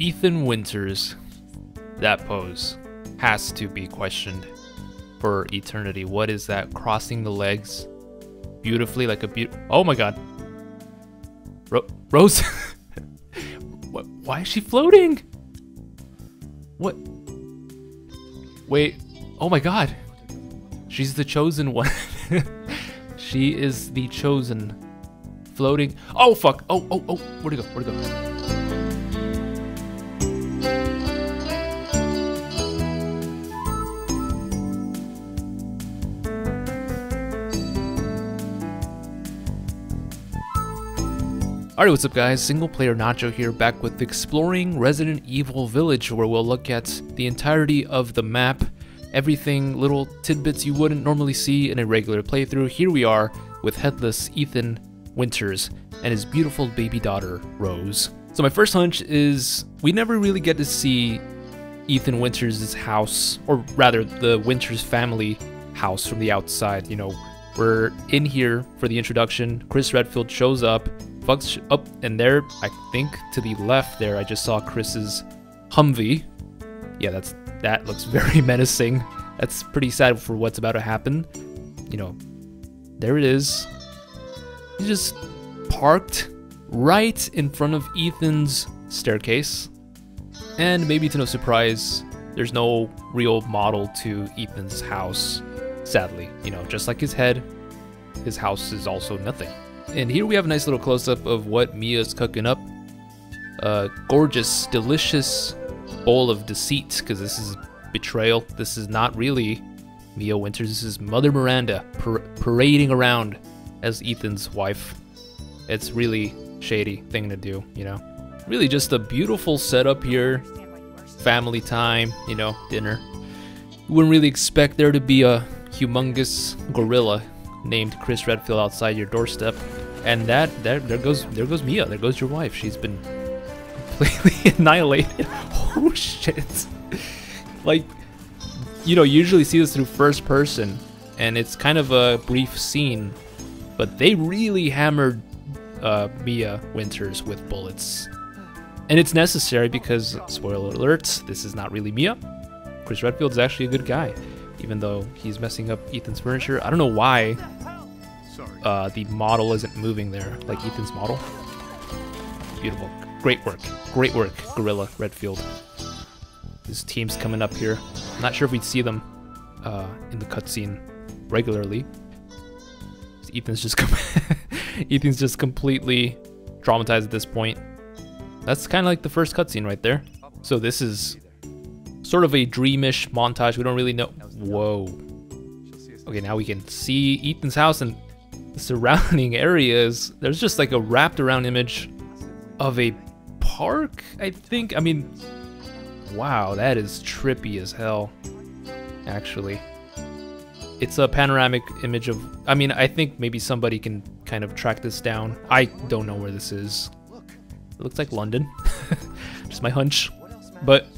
Ethan Winters, that pose has to be questioned for eternity. What is that? Crossing the legs beautifully like a oh my god. Rose. What? Why is she floating? What? Wait. Oh my god. She's the chosen one. She is the chosen. Floating. Oh fuck. Oh, oh, oh. Where'd it go? Where'd it go? Alright, what's up guys, SinglePlayerNacho here, back with exploring Resident Evil Village, where we'll look at the entirety of the map, everything, little tidbits you wouldn't normally see in a regular playthrough. Here we are with headless Ethan Winters and his beautiful baby daughter, Rose. So my first hunch is we never really get to see Ethan Winters' house, or rather the Winters family house from the outside. You know, we're in here for the introduction, Chris Redfield shows up, fucks up, and there, I think to the left there, I just saw Chris's Humvee. Yeah, that looks very menacing. That's pretty sad for what's about to happen. You know, there it is. He's just parked right in front of Ethan's staircase. And maybe to no surprise, there's no real model to Ethan's house, sadly. You know, just like his head, his house is also nothing. And here we have a nice little close-up of what Mia's cooking up. A gorgeous, delicious bowl of deceit, because this is betrayal. This is not really Mia Winters. This is Mother Miranda parading around as Ethan's wife. It's really shady thing to do, you know. Really just a beautiful setup here. Family time, you know, dinner. You wouldn't really expect there to be a humongous gorilla named Chris Redfield outside your doorstep, and there goes Mia. There goes your wife. She's been completely annihilated. Oh shit! Like, you know, you usually see this through first person, and it's kind of a brief scene, but they really hammered Mia Winters with bullets, and it's necessary because, spoiler alert, this is not really Mia. Chris Redfield's actually a good guy, even though he's messing up Ethan's furniture. I don't know why the model isn't moving there, like Ethan's model. Beautiful. Great work, Gorilla Redfield. His team's coming up here. I'm not sure if we'd see them in the cutscene regularly. Ethan's just Ethan's just completely traumatized at this point. That's kind of like the first cutscene right there. So this is sort of a dreamish montage. We don't really know. Whoa. Okay, now we can see Ethan's house and the surrounding areas. There's just like a wrapped around image of a park, I think. I mean, wow, that is trippy as hell, actually. It's a panoramic image of, I mean, I think maybe somebody can kind of track this down. I don't know where this is. It looks like London. Just my hunch. But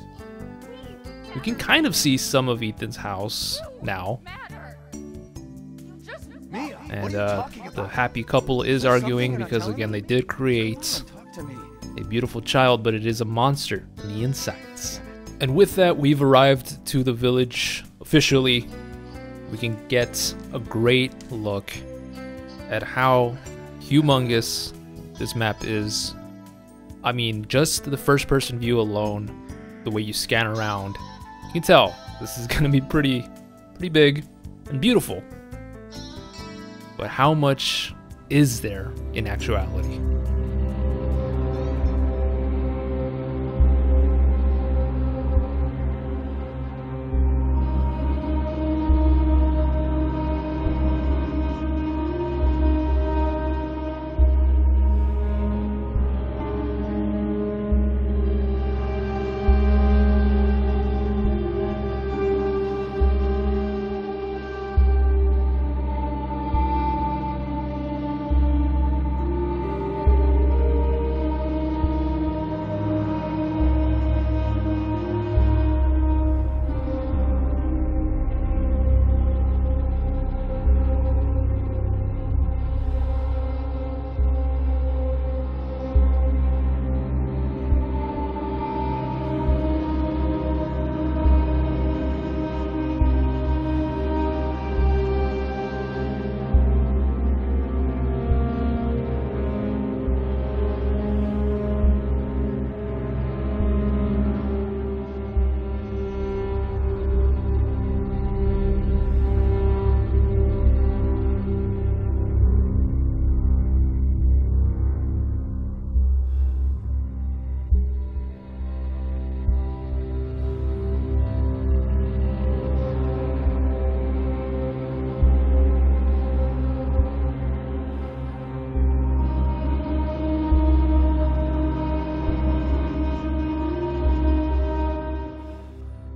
you can kind of see some of Ethan's house now. And the happy couple is arguing because, again, they did create a beautiful child, but it is a monster in the insides. And with that, we've arrived to the village officially. We can get a great look at how humongous this map is. I mean, just the first-person view alone, the way you scan around, you can tell this is gonna be pretty big and beautiful. But how much is there in actuality?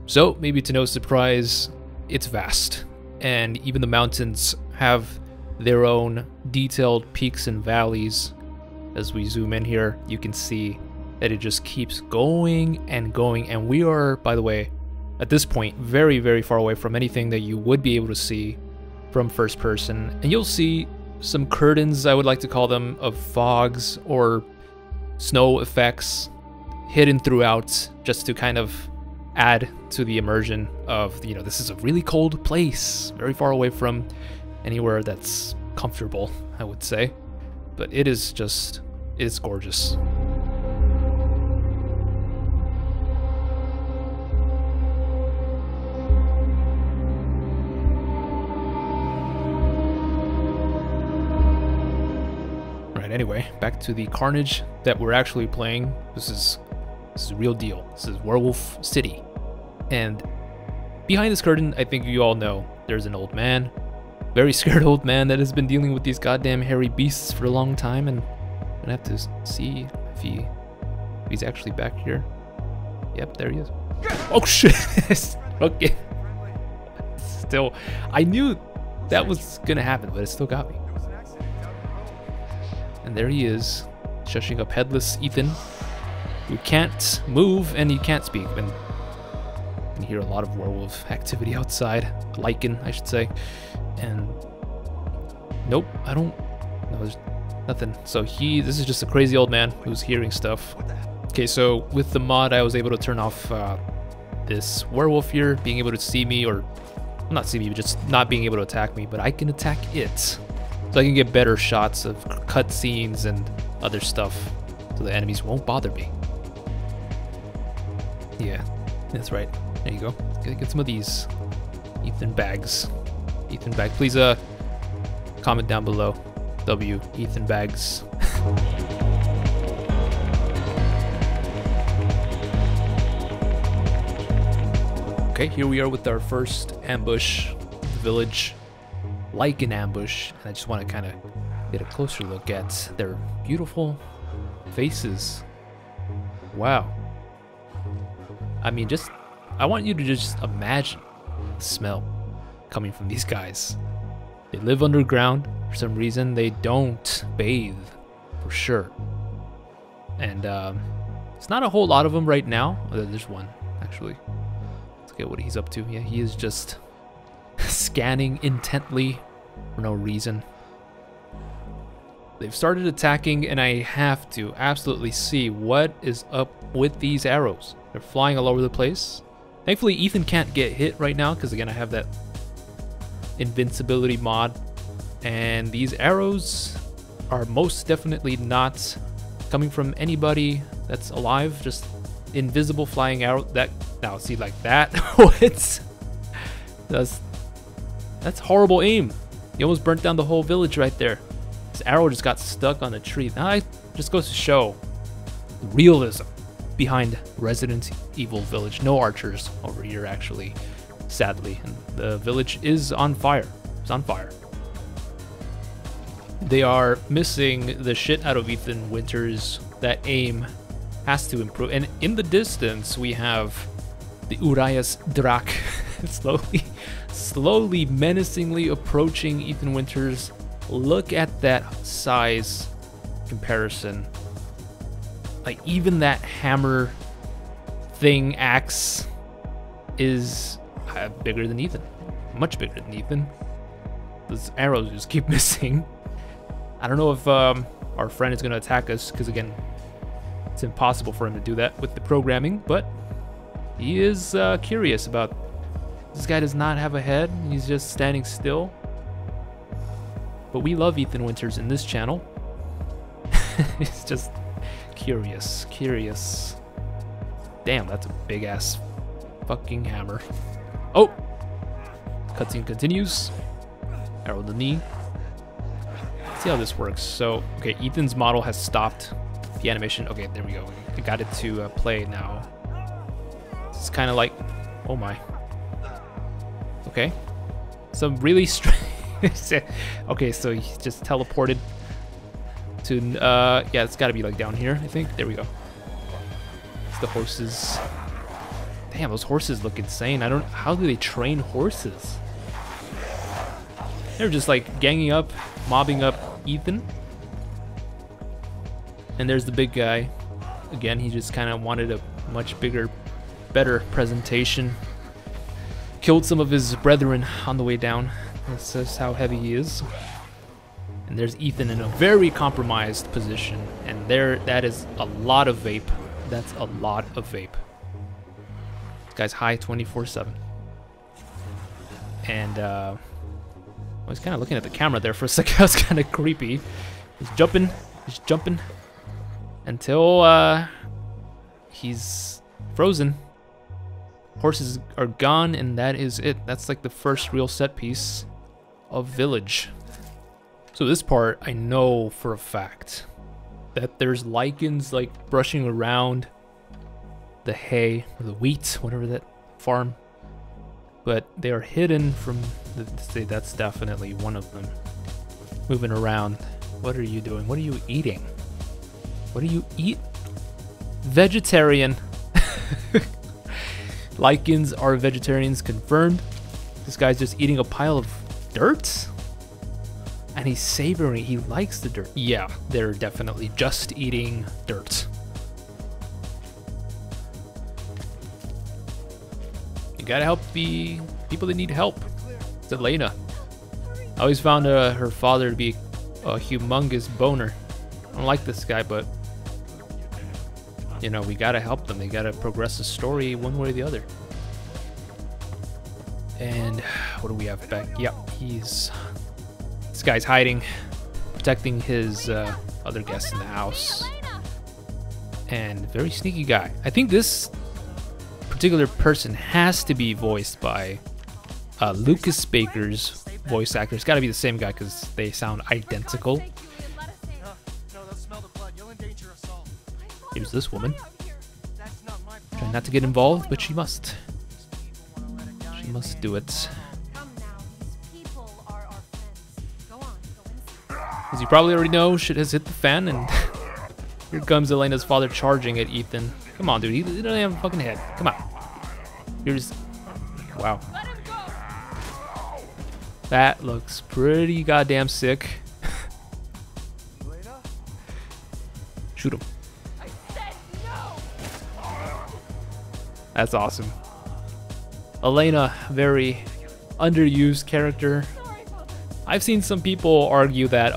So, maybe to no surprise, it's vast, and even the mountains have their own detailed peaks and valleys. As we zoom in here, you can see that it just keeps going and going, and we are, by the way, at this point, very, very far away from anything that you would be able to see from first person, and you'll see some curtains, I would like to call them, of fogs or snow effects hidden throughout, just to kind of add to the immersion of, you know, this is a really cold place, very far away from anywhere that's comfortable, I would say. But it is just, it's gorgeous. Right, anyway, back to the Carnage that we're actually playing. This is the real deal. This is Werewolf City. And behind this curtain, I think you all know, there's an old man. Very scared old man that has been dealing with these goddamn hairy beasts for a long time, and I'm gonna have to see if he's actually back here. Yep, there he is. Oh shit! Okay. Still, I knew that was gonna happen, but it still got me. And there he is, shushing up headless Ethan, who can't move and he can't speak. And you can hear a lot of werewolf activity outside, Lycan, I should say. And nope, I don't. No, there's nothing. So this is just a crazy old man who's hearing stuff. Okay, so with the mod, I was able to turn off this werewolf here, being able to see me, or not see me, but just not being able to attack me. But I can attack it, so I can get better shots of cutscenes and other stuff, so the enemies won't bother me. Yeah, that's right. There you go. Gotta get some of these Ethan bags. Ethan Bag, please comment down below. W Ethan Bags. Okay, here we are with our first ambush, the village, Lycan ambush, and I just want to kind of get a closer look at their beautiful faces. Wow. I mean, I want you to just imagine the smell coming from these guys. They live underground for some reason. They don't bathe for sure, and it's not a whole lot of them right now. There's one actually. Let's get what he's up to. Yeah, he is just scanning intently for no reason. They've started attacking, and I have to absolutely see what is up with these arrows. They're flying all over the place. Thankfully Ethan can't get hit right now, because again I have that invincibility mod, and these arrows are most definitely not coming from anybody that's alive. Just invisible flying arrow that now see like that. What? That's horrible aim. You almost burnt down the whole village right there. This arrow just got stuck on a tree. Now it just goes to show the realism behind Resident Evil Village. No archers over here actually, sadly, and the village is on fire. It's on fire. They are missing the shit out of Ethan Winters. That aim has to improve. And in the distance, we have the Urias Drac slowly, menacingly approaching Ethan Winters. Look at that size comparison. Like, even that hammer thing, axe, is bigger than Ethan, much bigger than Ethan. Those arrows just keep missing. I don't know if our friend is going to attack us, because again, it's impossible for him to do that with the programming, but he is curious about. This guy does not have a head, he's just standing still. But we love Ethan Winters in this channel. He's just curious. Damn, that's a big ass fucking hammer. Oh! Cutscene continues. Arrow to the knee. Let's see how this works. So, okay, Ethan's model has stopped the animation. Okay, there we go. I got it to play now. It's kind of like, oh my. Okay. Some really strange. Okay, so he just teleported to, yeah, it's got to be like down here, I think. There we go. It's the horses. Damn, those horses look insane. I don't... How do they train horses? They're just like ganging up, mobbing up Ethan. And there's the big guy. Again, he just kind of wanted a much bigger, better presentation. Killed some of his brethren on the way down. That's just how heavy he is. And there's Ethan in a very compromised position. And there, that is a lot of vape. That's a lot of vape. This guy's high 24/7. And I was kind of looking at the camera there for a second. That was kind of creepy. He's jumping. He's jumping. Until he's frozen. Horses are gone, and that is it. That's like the first real set piece of Village. So this part, I know for a fact that there's Lycans like brushing around the hay or the wheat, whatever that farm. But they are hidden from the, that's definitely one of them. Moving around. What are you doing? What are you eating? What do you eat? Vegetarian. Lycans are vegetarians confirmed. This guy's just eating a pile of dirt? And he's savoring, he likes the dirt. Yeah, they're definitely just eating dirt. You gotta help the people that need help. It's Elena. I always found her father to be a humongous boner. I don't like this guy, but you know, we gotta help them. They gotta progress the story one way or the other. And what do we have back? Yeah, he's... This guy's hiding, protecting his other guests in the house. And very sneaky guy. I think this particular person has to be voiced by Lucas Baker's voice actor. It's gotta be the same guy because they sound identical. Here's this woman. Trying not to get involved, but she must. She must do it. As you probably already know, shit has hit the fan, and here comes Elena's father charging at Ethan. Come on, dude, he doesn't have a fucking head. Come on. Here's... Wow. That looks pretty goddamn sick. Shoot him. That's awesome. Elena, very underused character. I've seen some people argue that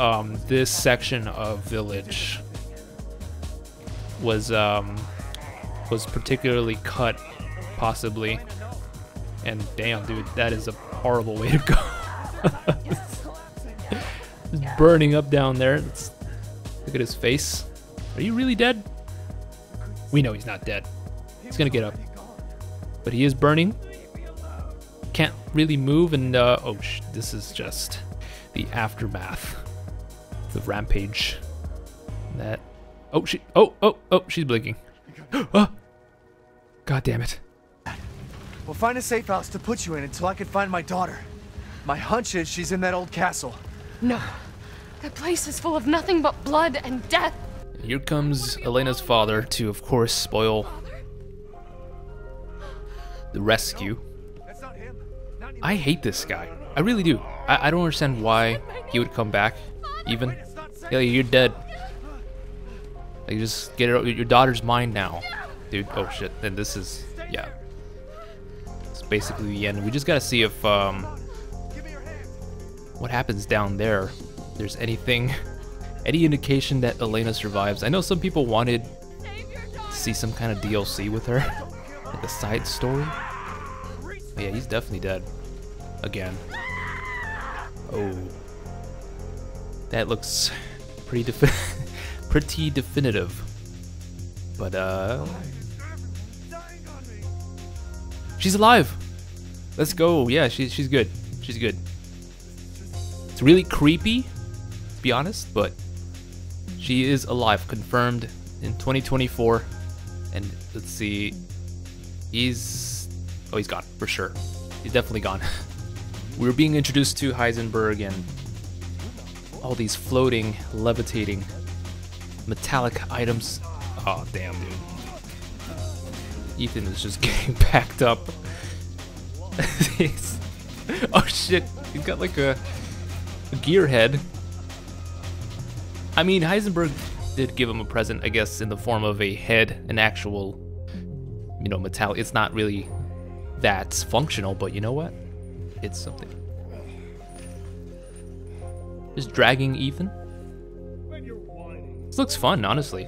this section of Village was particularly cut, possibly. And damn, dude, that is a horrible way to go. It's burning up down there. Let's look at his face. Are you really dead? We know he's not dead. He's gonna get up, but he is burning. Can't really move, and oh, this is just the aftermath, the rampage. That oh, she's blinking. Oh, God damn it! We'll find a safe house to put you in until I can find my daughter. My hunch is she's in that old castle. No, that place is full of nothing but blood and death. Here comes Elena's father to, of course, spoil the rescue. I hate this guy. I really do. I don't understand why he would come back, even. Yeah, you're dead. Like, just get it. Your daughter's mine now, dude. Oh shit. And this is, yeah. It's basically the end. We just gotta see if what happens down there. If there's anything, any indication that Elena survives. I know some people wanted to see some kind of DLC with her, like a side story. Yeah, he's definitely dead. Again. Oh. That looks pretty pretty definitive. But, she's alive! Let's go. Yeah, she's good. She's good. It's really creepy, to be honest, but she is alive. Confirmed in 2024. And let's see. Oh, he's gone, for sure. He's definitely gone. We were being introduced to Heisenberg and all these floating, levitating, metallic items. Oh, damn, dude. Ethan is just getting packed up. Oh shit, he's got like a gear head. I mean, Heisenberg did give him a present, I guess, in the form of a head, an actual, you know, metallic. It's not really that functional, but you know what? It's something. Just dragging Ethan. This looks fun, honestly.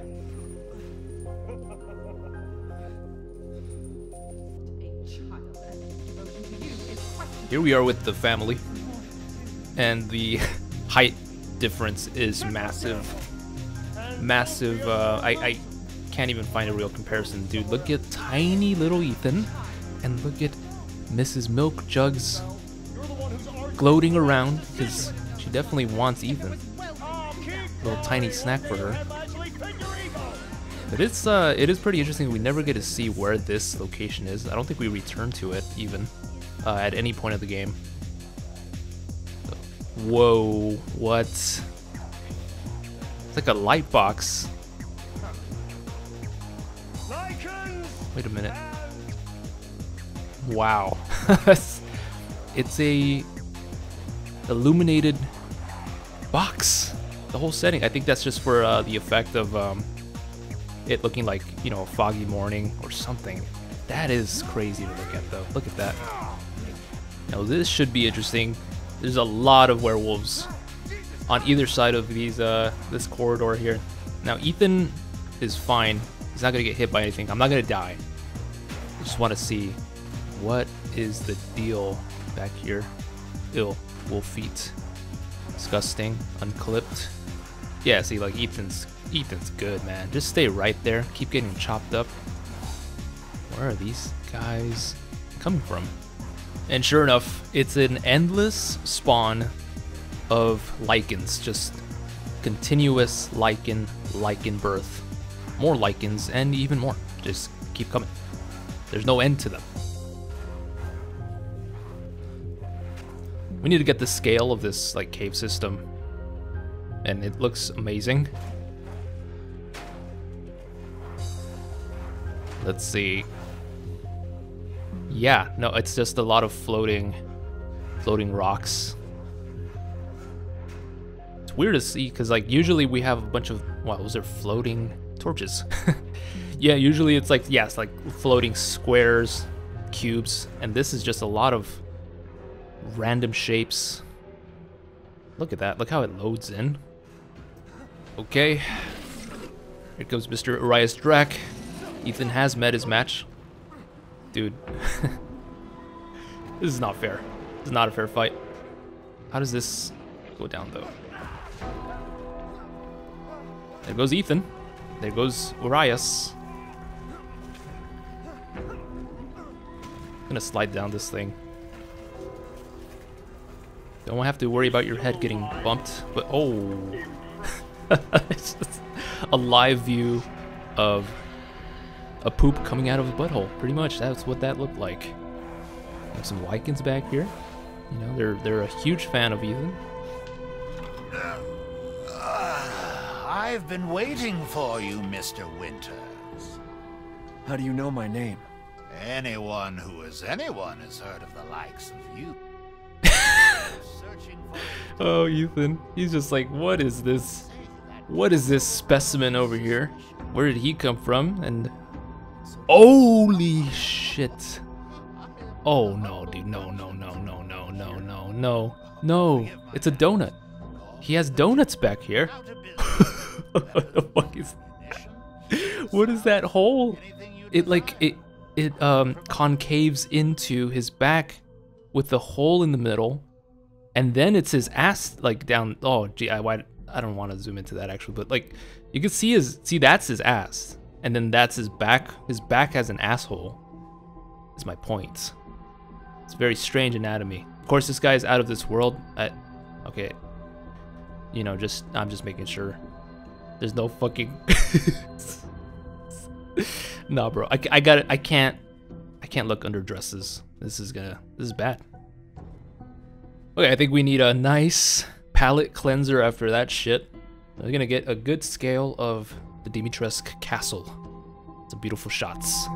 Here we are with the family, and the height difference is massive. Massive, I can't even find a real comparison. Dude, look at tiny little Ethan, and look at Mrs. Milk Jugs gloating around, because she definitely wants Ethan. A little tiny snack for her. But it is pretty interesting. We never get to see where this location is. I don't think we return to it, even, at any point of the game. Whoa, what? It's like a light box. Wait a minute. Wow. It's a illuminated box. The whole setting. I think that's just for the effect of it looking like, you know, a foggy morning or something. That is crazy to look at, though. Look at that. Now this should be interesting. There's a lot of werewolves on either side of these this corridor here. Now Ethan is fine. He's not gonna get hit by anything. I'm not gonna die. I just want to see what is the deal back here. Ew, wolf feet. Disgusting. Unclipped. Yeah, see, like Ethan's good, man. Just stay right there. Keep getting chopped up. Where are these guys coming from? And sure enough, it's an endless spawn of Lycans. Just continuous Lycan birth. More Lycans and even more. Just keep coming. There's no end to them. We need to get the scale of this, like, cave system. And it looks amazing. Let's see. Yeah, no, it's just a lot of floating rocks. It's weird to see, because, like, usually we have a bunch of, wow, those are floating torches. Yeah, usually it's like, yeah, it's like floating squares, cubes, and this is just a lot of random shapes. Look at that, look how it loads in. Okay, here comes Mr. Urias Drac. Ethan has met his match. Dude, this is not fair. This is not a fair fight. How does this go down, though? There goes Ethan. There goes Urias. I'm gonna slide down this thing. Don't have to worry about your head getting bumped, but oh. It's just a live view of a poop coming out of a butthole. Pretty much, that's what that looked like. Have some Lycans back here. You know, they're a huge fan of Ethan. I've been waiting for you, Mr. Winters. How do you know my name? Anyone who is anyone has heard of the likes of you. Oh, Ethan. He's just like, what is this? What is this specimen over here? Where did he come from? And holy shit. Oh no, dude. No. It's a donut. He has donuts back here. What the fuck is that? What is that hole? It like it concaves into his back with the hole in the middle. And then it's his ass, like, down. Oh, gee, I don't want to zoom into that, actually, but, like, you can see that's his ass, and then that's his back. His back has an asshole. Is my point. It's very strange anatomy. Of course, this guy's out of this world. Okay, you know, I'm just making sure. There's no fucking. Nah, bro. I got it. I can't look under dresses. This is bad. Okay, I think we need a nice palette cleanser after that shit. We're gonna get a good scale of the Dimitrescu castle. Some beautiful shots.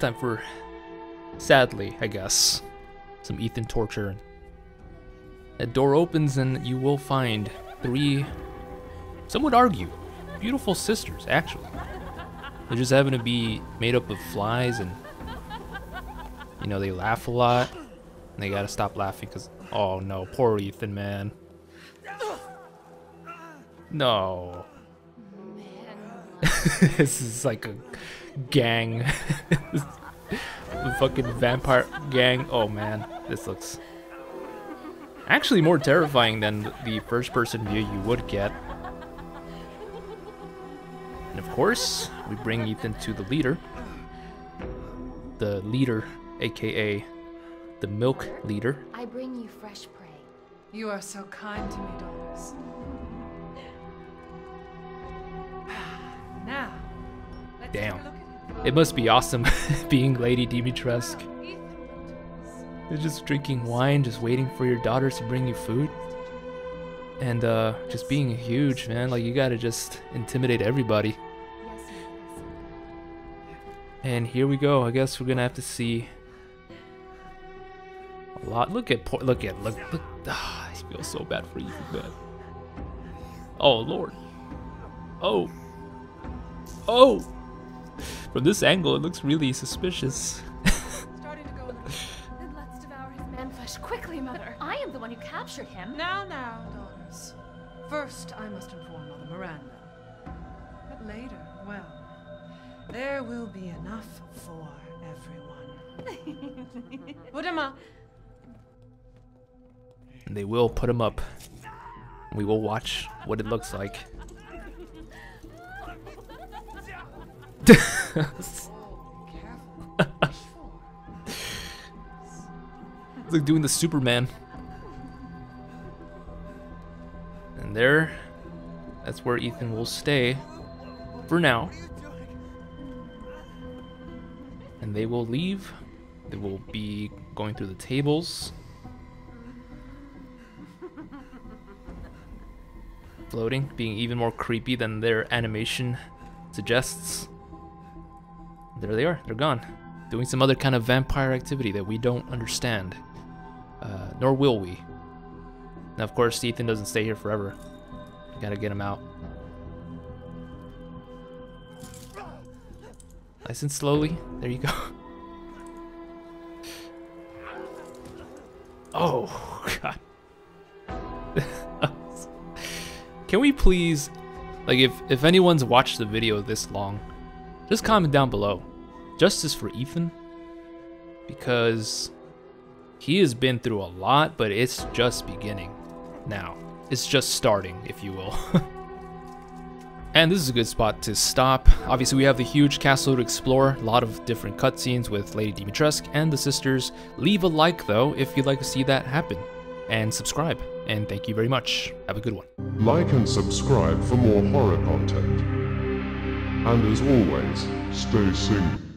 time for, sadly, I guess, some Ethan torture. That door opens and you will find three, some would argue, beautiful sisters, actually. They just happen to be made up of flies and, you know, they laugh a lot. And they gotta stop laughing because, oh no, poor Ethan, man. No. This is like a gang. The fucking vampire gang. Oh man, this looks actually more terrifying than the first person view you would get. And of course, we bring Ethan to the leader. The leader, aka the milk leader. I bring you fresh prey. You are so kind to me, Dolores. Now, let's take a look at it. It must be awesome being Lady Dimitrescu. You're just drinking wine, just waiting for your daughters to bring you food. And just being huge, man, like you gotta just intimidate everybody. And here we go. I guess we're gonna have to see a lot. Look at, look. Ah, I feel so bad for you, man. Oh Lord. Oh. Oh. From this angle, it looks really suspicious. Then let's devour his man flesh quickly, Mother. I am the one who captured him. Now, now. First, I must inform Mother Miranda. But later, well, there will be enough for everyone. Put him up. And they will put him up. We will watch what it looks like. It's like doing the Superman. And there, that's where Ethan will stay for now. And they will leave. They will be going through the tables. Floating, being even more creepy than their animation suggests. There they are, they're gone. Doing some other kind of vampire activity that we don't understand. Nor will we. Now, of course, Ethan doesn't stay here forever. You gotta get him out. Nice and slowly. There you go. Oh, God. Can we please, like, if anyone's watched the video this long, just comment down below. Justice for Ethan. Because he has been through a lot, but it's just beginning. Now, it's just starting, if you will. And this is a good spot to stop. Obviously, we have the huge castle to explore, a lot of different cutscenes with Lady Dimitrescu and the sisters. Leave a like, though, if you'd like to see that happen. And subscribe. And thank you very much. Have a good one. Like and subscribe for more horror content. And as always, stay safe.